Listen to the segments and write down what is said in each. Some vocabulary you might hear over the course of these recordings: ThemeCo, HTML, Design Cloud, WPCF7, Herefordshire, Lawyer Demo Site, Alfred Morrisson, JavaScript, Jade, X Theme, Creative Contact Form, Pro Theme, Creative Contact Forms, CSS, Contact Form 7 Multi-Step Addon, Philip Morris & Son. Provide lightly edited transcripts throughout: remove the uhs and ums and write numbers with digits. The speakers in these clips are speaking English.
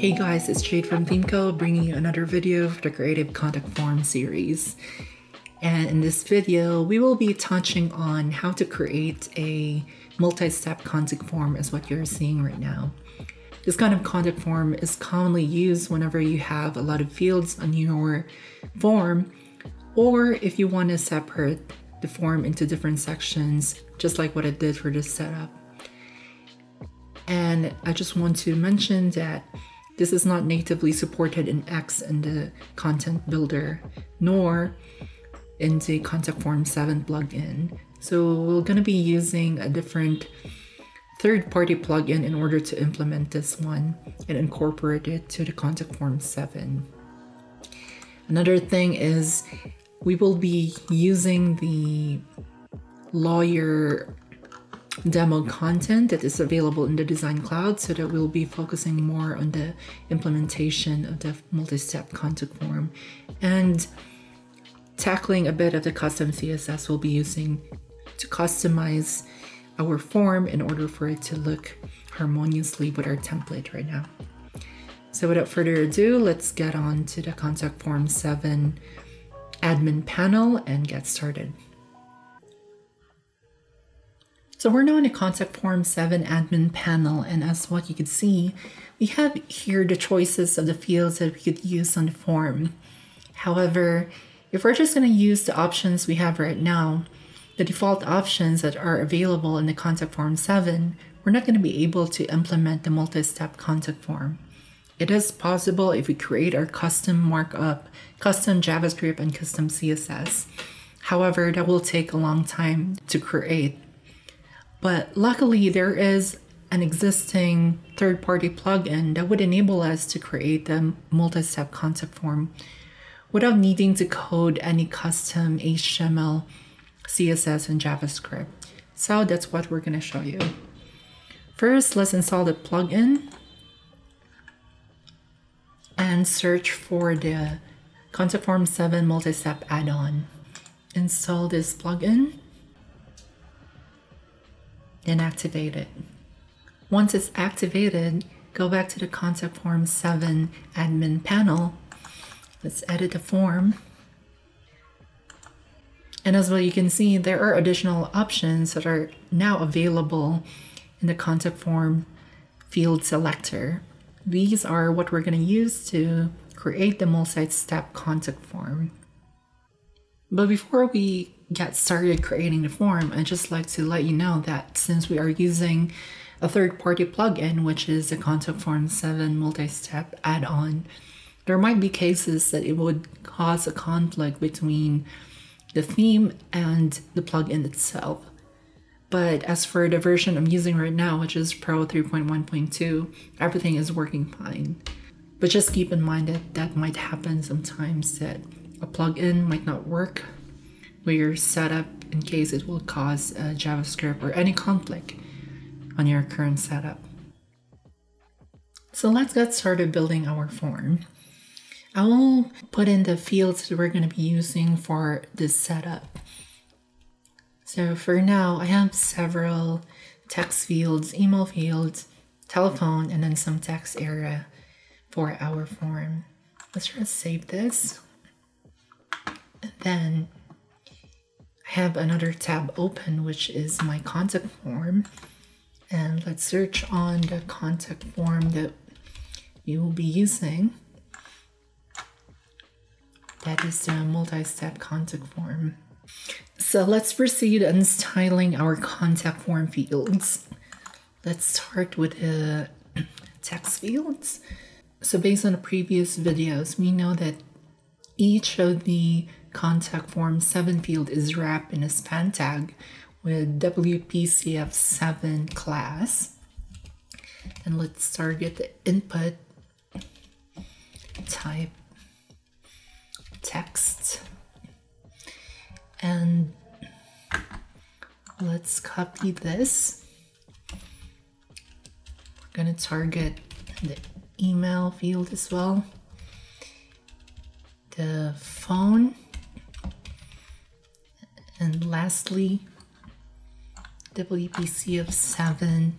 Hey guys, it's Jade from ThemeCo bringing you another video for the Creative Contact Form series. And in this video, we will be touching on how to create a multi-step contact form is what you're seeing right now. This kind of contact form is commonly used whenever you have a lot of fields on your form, or if you want to separate the form into different sections, just like what I did for this setup. And I just want to mention that this is not natively supported in X in the content builder, nor in the Contact Form 7 plugin. So we're going to be using a different third-party plugin in order to implement this one and incorporate it to the Contact Form 7. Another thing is we will be using the lawyer demo content that is available in the Design Cloud, so that we'll be focusing more on the implementation of the multi-step contact form and tackling a bit of the custom CSS we'll be using to customize our form in order for it to look harmoniously with our template right now. So without further ado, let's get on to the Contact Form 7 admin panel and get started. So we're now in the Contact Form 7 admin panel, and as what you can see, we have here the choices of the fields that we could use on the form. However, if we're just going to use the options we have right now, the default options that are available in the Contact Form 7, we're not going to be able to implement the multi-step contact form. It is possible if we create our custom markup, custom JavaScript, and custom CSS. However, that will take a long time to create. But luckily, there is an existing third-party plugin that would enable us to create the multi-step contact form without needing to code any custom HTML, CSS, and JavaScript. So that's what we're going to show you. First, let's install the plugin and search for the Contact Form 7 Multi-Step Addon. Install this plugin and activate it. Once it's activated, go back to the Contact Form 7 admin panel. Let's edit the form. And as well, you can see there are additional options that are now available in the Contact Form field selector. These are what we're going to use to create the multi-step contact form. But before we get started creating the form, I'd just like to let you know that since we are using a third-party plugin, which is the Contact Form 7 Multi-Step Add-on, there might be cases that it would cause a conflict between the theme and the plugin itself. But as for the version I'm using right now, which is Pro 3.1.2, everything is working fine. But just keep in mind that that might happen sometimes, that a plugin might not work with your setup in case it will cause JavaScript or any conflict on your current setup. So let's get started building our form. I will put in the fields that we're going to be using for this setup. So for now, I have several text fields, email fields, telephone, and then some text area for our form. Let's just save this. And then I have another tab open, which is my contact form. And let's search on the contact form that we will be using. That is the multi-step contact form. So let's proceed in styling our contact form fields. Let's start with the text fields. So based on the previous videos, we know that each of the Contact Form 7 field is wrapped in a span tag with WPCF7 class. And let's target the input type text, and let's copy this. We're going to target the email field as well, the phone, and lastly WPCF7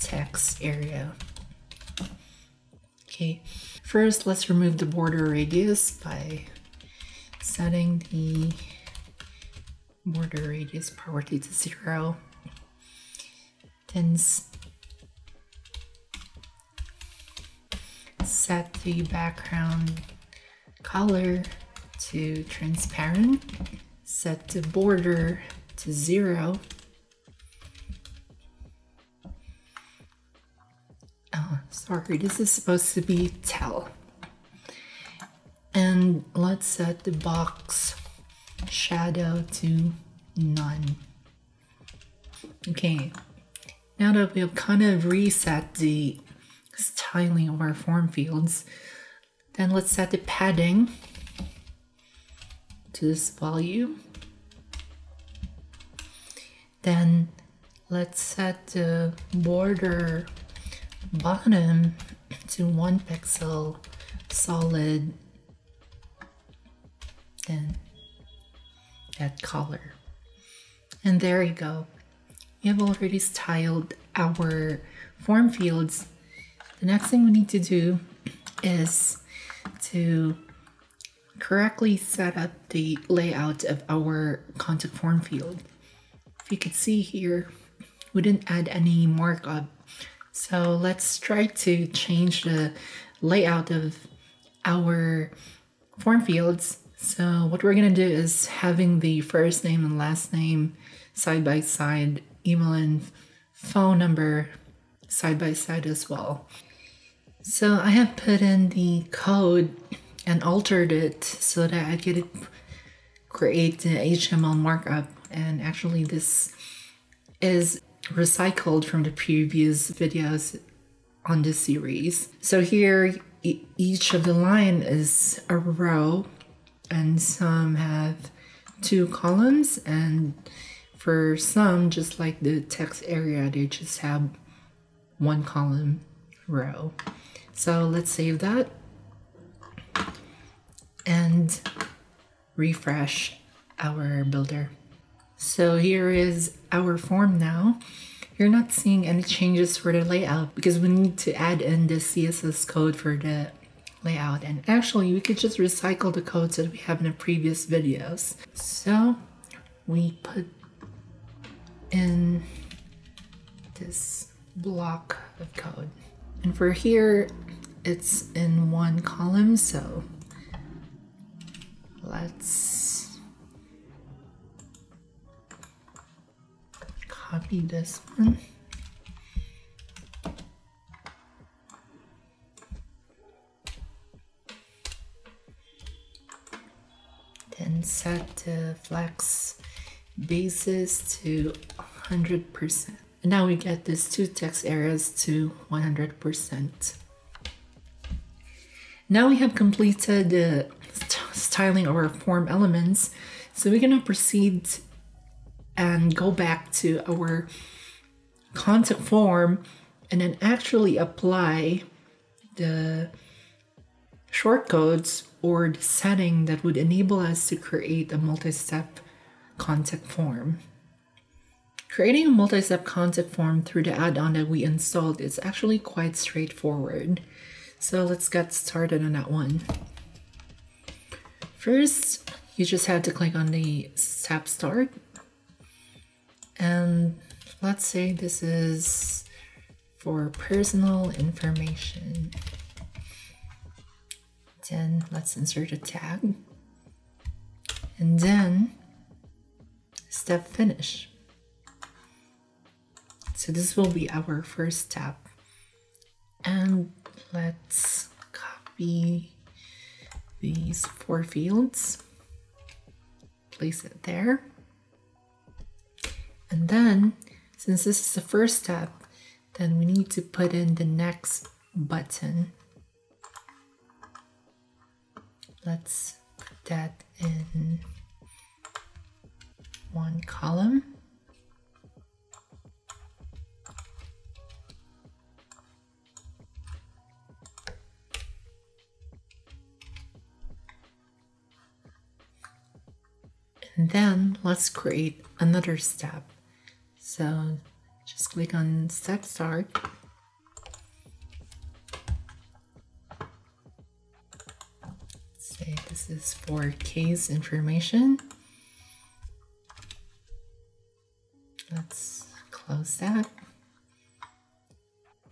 text area. Okay, first let's remove the border radius by setting the border radius property to 0. Then set the background color to transparent, set the border to 0. Oh, sorry, this is supposed to be tell. And let's set the box shadow to none. Okay, now that we've kind of reset the styling of our form fields, then let's set the padding to this value. Then let's set the border bottom to 1 pixel solid, and that color. And there you go. We have already styled our form fields. The next thing we need to do is to correctly set up the layout of our contact form field. If you could see here, we didn't add any markup. So let's try to change the layout of our form fields. So what we're gonna do is having the first name and last name side by side, email and phone number side by side as well. So I have put in the code and altered it so that I could create the HTML markup, and actually this is recycled from the previous videos on this series. So here each of the line is a row and some have 2 columns, and for some, just like the text area, they just have 1 column row. So let's save that and refresh our builder. So here is our form now. You're not seeing any changes for the layout because we need to add in the CSS code for the layout. And actually we could just recycle the codes that we have in the previous videos. So we put in this block of code, and for here it's in 1 column, so let's copy this one then set the flex basis to 100%. And now we get these 2 text areas to 100%. Now we have completed the styling of our form elements. So we're gonna proceed and go back to our contact form and then actually apply the shortcodes or the setting that would enable us to create a multi-step contact form. Creating a multi-step contact form through the add-on that we installed is actually quite straightforward. So let's get started on that one. First, you just have to click on the step start. And let's say this is for personal information. Then let's insert a tag. And then step finish. So this will be our first step, and let's copy these 4 fields, place it there. And then since this is the first step, then we need to put in the next button. Let's put that in 1 column. And then let's create another step. So just click on step start This is for case information. Let's close that.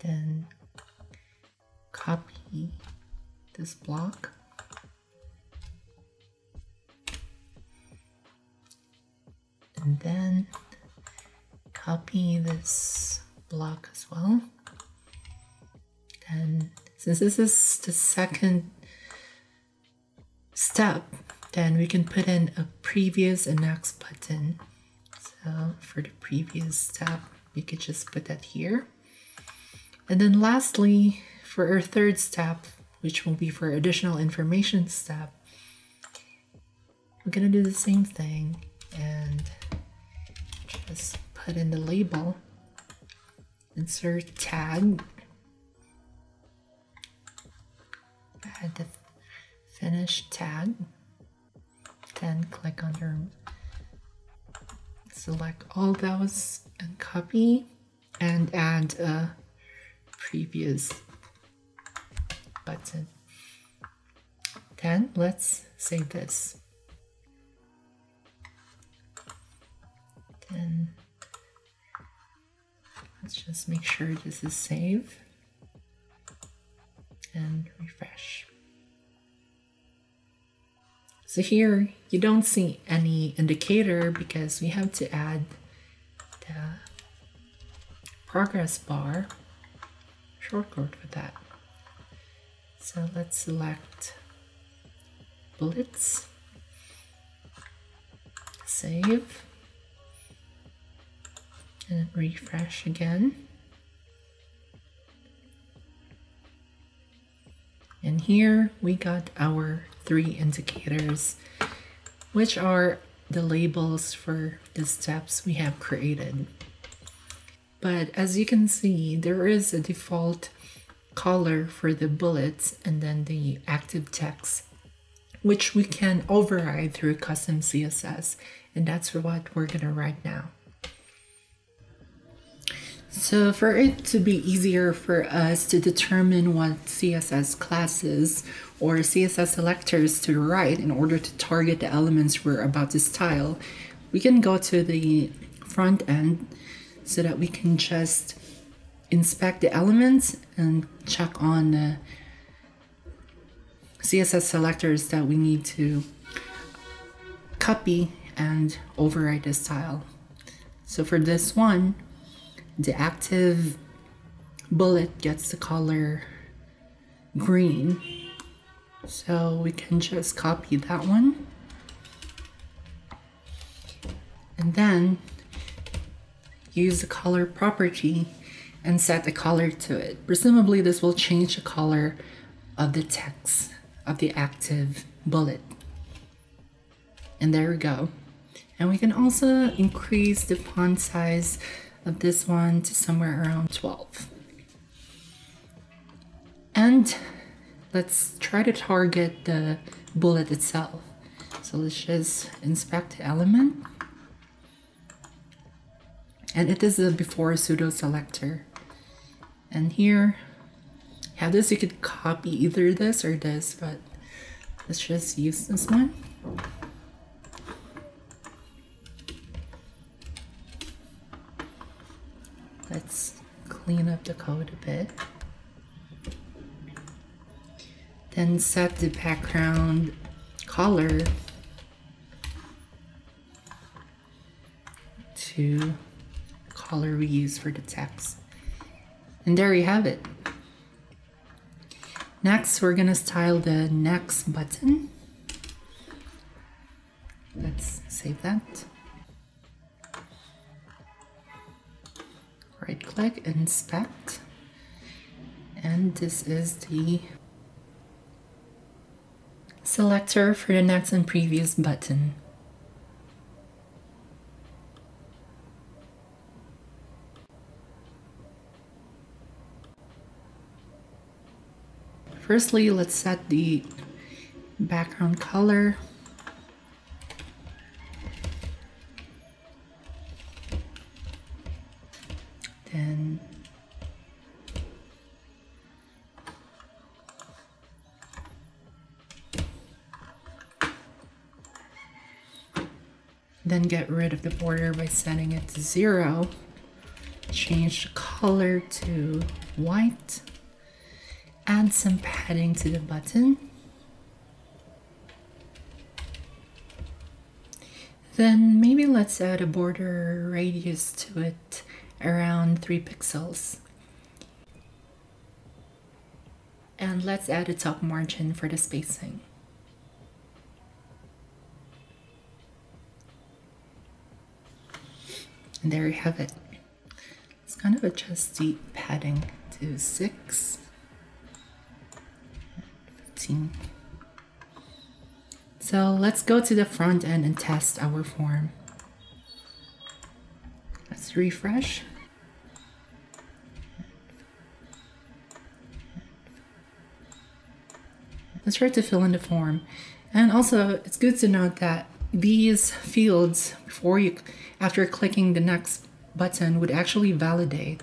Then copy this block. And then copy this block as well. And since this is the second step, then we can put in a previous and next button. So for the previous step, we could just put that here. And then lastly, for our third step, which will be for additional information step, we're gonna do the same thing and just put in the label, insert tag, add the finish tag, then click under, select all those and copy and add a previous button. Then let's save this. Then let's just make sure this is saved and refresh. So here you don't see any indicator because we have to add the progress bar shortcode for that. So let's select bullets, save, and refresh again. And here we got our three indicators, which are the labels for the steps we have created. But as you can see, there is a default color for the bullets and then the active text, which we can override through custom CSS. And that's what we're gonna write now. So for it to be easier for us to determine what CSS classes or CSS selectors to write in order to target the elements we're about to style, we can go to the front end so that we can just inspect the elements and check on the CSS selectors that we need to copy and override the style. So for this one, the active bullet gets the color green. So we can just copy that one. And then use the color property and set the color to it. Presumably this will change the color of the text of the active bullet. And there we go. And we can also increase the font size of this one to somewhere around 12. And let's try to target the bullet itself. So let's just inspect the element. And it is a before pseudo selector. And here, you have this, you could copy either this or this, but let's just use this one. Let's clean up the code a bit. Then set the background color to color we use for the text. And there you have it. Next, we're gonna style the next button. Let's save that. Right click, inspect, and this is the selector for the next and previous button. Firstly, let's set the background color. Then then get rid of the border by setting it to 0, change the color to white, add some padding to the button, then maybe let's add a border radius to it around 3 pixels. And let's add a top margin for the spacing. And there you have it. Let's kind of adjust the padding to 6, 15. So let's go to the front end and test our form. Let's refresh. Let's try to fill in the form. And also, it's good to note that these fields, after clicking the next button, would actually validate.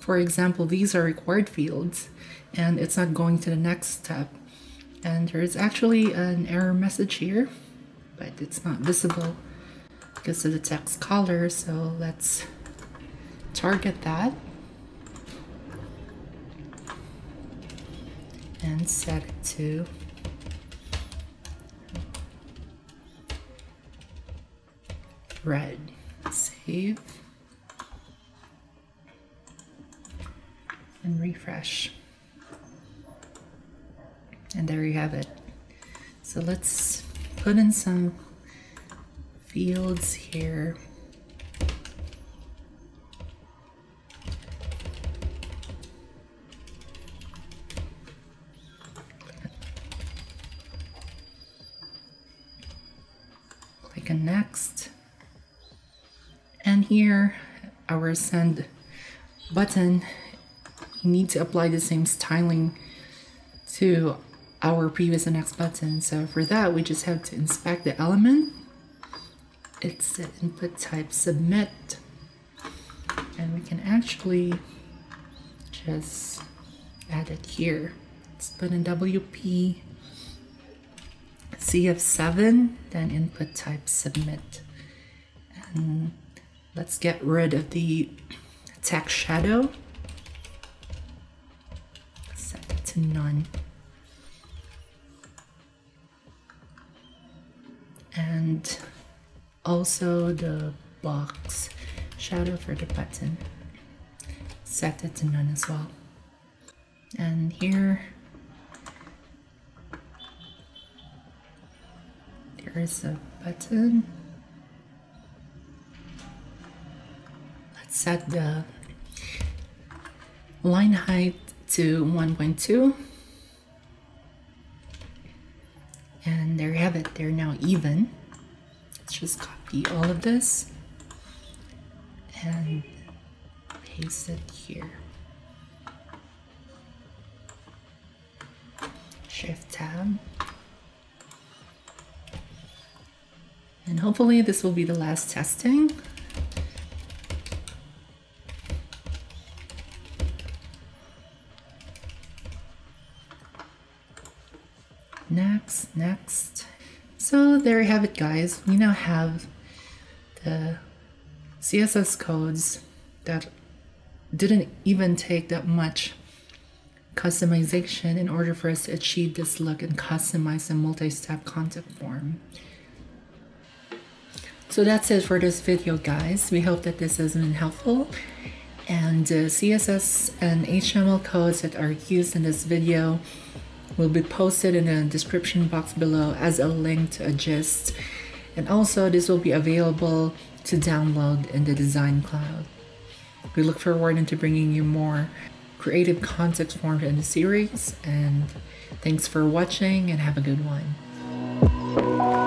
For example, these are required fields, and it's not going to the next step. And there is actually an error message here, but it's not visible because of the text color. So let's target that and set it to red. Save and refresh. And there you have it. So let's put in some fields here. Click on next. And here, our send button, you need to apply the same styling to our previous and next button. So for that, we just have to inspect the element. It's the input type submit. And we can actually just add it here. Let's put in WP CF7, then input type submit. And let's get rid of the text shadow. Set it to none. And also the box shadow for the button, set it to none as well. And here, there is a button. Let's set the line height to 1.2. And there you have it, they're now even. Let's just copy all of this and paste it here. Shift tab. And hopefully this will be the last testing. Next. So there you have it, guys. We now have the CSS codes that didn't even take that much customization in order for us to achieve this look and customize the multi-step contact form. So that's it for this video, guys. We hope that this has been helpful. And CSS and HTML codes that are used in this video will be posted in the description box below as a link to a gist, and also this will be available to download in the Design Cloud. We look forward to bringing you more creative contact forms in the series, and thanks for watching and have a good one.